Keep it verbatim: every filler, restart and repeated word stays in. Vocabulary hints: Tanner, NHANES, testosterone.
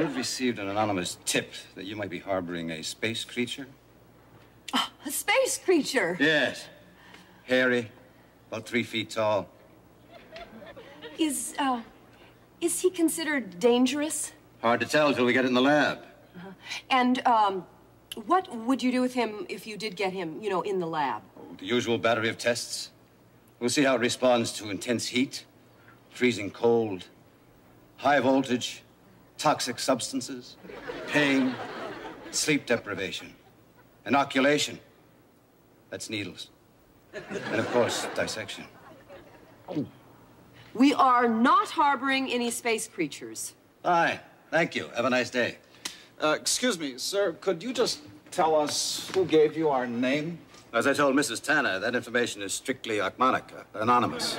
we've received an anonymous tip that you might be harboring a space creature. Oh, a space creature? Yes. Hairy, about three feet tall. Is, uh, is he considered dangerous? Hard to tell until we get it in the lab. Uh-huh. And, um, what would you do with him if you did get him, you know, in the lab? Oh, the usual battery of tests. We'll see how it responds to intense heat, freezing cold, high voltage, toxic substances, pain, sleep deprivation, inoculation. That's needles. And, of course, dissection. We are not harboring any space creatures. Aye. Thank you. Have a nice day. Uh, excuse me, sir. Could you just tell us who gave you our name? As I told Missus Tanner, that information is strictly Achmanica, anonymous.